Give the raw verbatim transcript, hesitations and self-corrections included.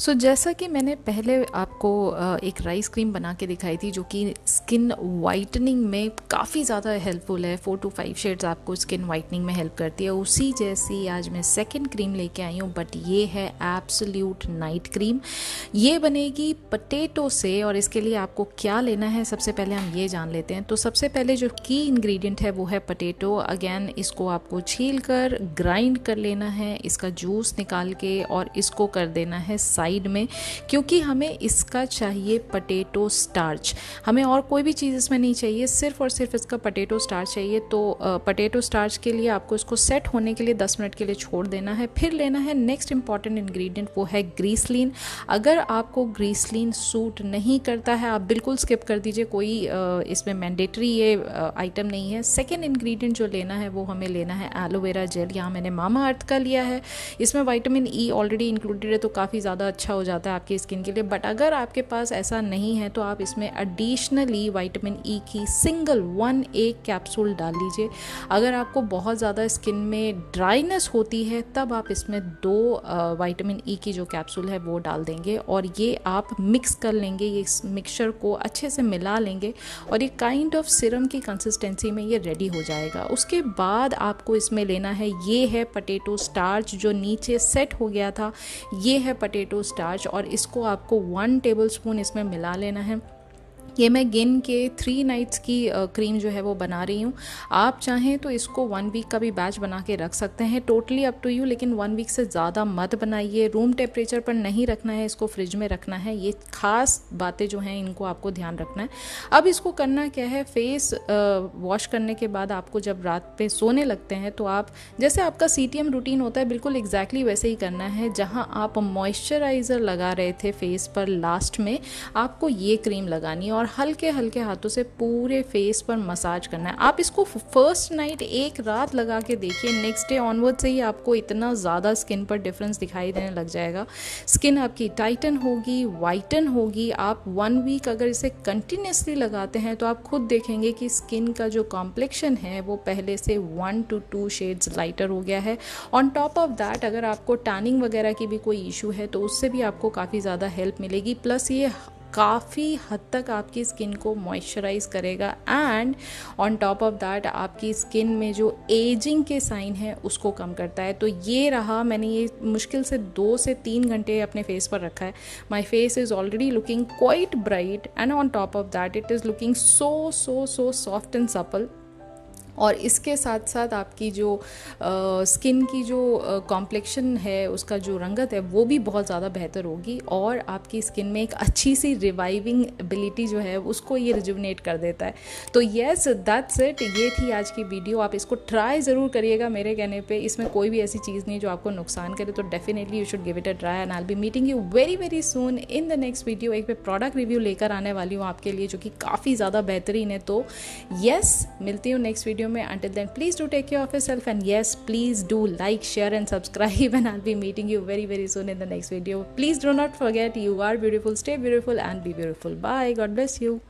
सो so, जैसा कि मैंने पहले आपको एक राइस क्रीम बना के दिखाई थी जो कि स्किन वाइटनिंग में काफ़ी ज़्यादा हेल्पफुल है, फोर टू फाइव शेड्स आपको स्किन वाइटनिंग में हेल्प करती है। उसी जैसी आज मैं सेकंड क्रीम लेके आई हूँ, बट ये है एब्सोल्यूट नाइट क्रीम। ये बनेगी पटेटो से और इसके लिए आपको क्या लेना है सबसे पहले हम ये जान लेते हैं। तो सबसे पहले जो की इन्ग्रीडियंट है वो है पटेटो। अगेन इसको आपको छील कर ग्राइंड कर लेना है, इसका जूस निकाल के, और इसको कर देना है साइड में, क्योंकि हमें इसका चाहिए पटेटो स्टार्च। हमें और कोई भी चीज़ इसमें नहीं चाहिए, सिर्फ और सिर्फ इसका पटेटो स्टार्च चाहिए। तो पटेटो स्टार्च के लिए आपको इसको सेट होने के लिए दस मिनट के लिए छोड़ देना है। फिर लेना है नेक्स्ट इंपॉर्टेंट इंग्रेडिएंट, वो है ग्रीसलिन। अगर आपको ग्रीसलिन सूट नहीं करता है आप बिल्कुल स्किप कर दीजिए, कोई इसमें मैंडेटरी ये आइटम नहीं है। सेकेंड इन्ग्रीडियंट जो लेना है वो हमें लेना है एलोवेरा जेल। यहाँ मैंने मामा अर्थ का लिया है, इसमें वाइटामिन ई ऑलरेडी इंक्लूडेड है तो काफ़ी ज़्यादा अच्छा हो जाता है आपकी स्किन के लिए। बट अगर आपके पास ऐसा नहीं है तो आप इसमें एडिशनली विटामिन ई की सिंगल वन एक कैप्सूल डाल लीजिए। अगर आपको बहुत ज़्यादा स्किन में ड्राइनेस होती है तब आप इसमें दो विटामिन ई की जो कैप्सूल है वो डाल देंगे, और ये आप मिक्स कर लेंगे। ये मिक्सचर को अच्छे से मिला लेंगे और ये काइंड ऑफ सिरम की कंसिस्टेंसी में ये रेडी हो जाएगा। उसके बाद आपको इसमें लेना है, ये है पटेटो स्टार्च जो नीचे सेट हो गया था, ये है पटेटो स्टार्च, और इसको आपको वन टेबलस्पून इसमें मिला लेना है। ये मैं गिन के थ्री नाइट्स की क्रीम जो है वो बना रही हूँ। आप चाहें तो इसको वन वीक का भी बैच बना के रख सकते हैं, टोटली अप टू यू, लेकिन वन वीक से ज़्यादा मत बनाइए। रूम टेम्परेचर पर नहीं रखना है, इसको फ्रिज में रखना है। ये खास बातें जो हैं इनको आपको ध्यान रखना है। अब इसको करना क्या है, फेस वॉश करने के बाद आपको जब रात पे सोने लगते हैं तो आप जैसे आपका सी टी एम रूटीन होता है बिल्कुल एग्जैक्टली वैसे ही करना है। जहाँ आप मॉइस्चराइज़र लगा रहे थे फेस पर लास्ट में, आपको ये क्रीम लगानी है और हल्के हल्के हाथों से पूरे फेस पर मसाज करना है। आप इसको फर्स्ट नाइट एक रात लगा के देखिए, नेक्स्ट डे ऑनवर्ड से ही आपको इतना ज़्यादा स्किन पर डिफरेंस दिखाई देने लग जाएगा। स्किन आपकी टाइटन होगी, वाइटन होगी। आप वन वीक अगर इसे कंटिन्यूसली लगाते हैं तो आप खुद देखेंगे कि स्किन का जो कॉम्प्लेक्शन है वो पहले से one to two shades lighter हो गया है। ऑन टॉप ऑफ दैट अगर आपको टैनिंग वगैरह की भी कोई इशू है तो उससे भी आपको काफ़ी ज़्यादा हेल्प मिलेगी। प्लस ये काफ़ी हद तक आपकी स्किन को मॉइस्चराइज करेगा, and on top of that आपकी स्किन में जो एजिंग के साइन है उसको कम करता है। तो ये रहा, मैंने ये मुश्किल से दो से तीन घंटे अपने फेस पर रखा है। My face is already looking quite bright and on top of that it is looking so so so soft and supple. और इसके साथ साथ आपकी जो स्किन uh, की जो कॉम्प्लेक्शन uh, है उसका जो रंगत है वो भी बहुत ज़्यादा बेहतर होगी, और आपकी स्किन में एक अच्छी सी रिवाइविंग एबिलिटी जो है उसको ये रिजुविनेट कर देता है। तो येस दैट्स इट, ये थी आज की वीडियो। आप इसको ट्राई ज़रूर करिएगा मेरे कहने पे, इसमें कोई भी ऐसी चीज़ नहीं जो आपको नुकसान करे। तो definitely you should give it a try, and I will be meeting you very very soon in the next video. एक मैं प्रोडक्ट रिव्यू लेकर आने वाली हूँ आपके लिए जो कि काफ़ी ज़्यादा बेहतरीन है। तो येस yes, मिलती हूँ नेक्स्ट वीडियो में। Until then, please do take care of yourself, and yes, please do like, share and subscribe, and I'll be meeting you very very soon in the next video. Please do not forget, you are beautiful, stay beautiful and be beautiful. Bye, God bless you.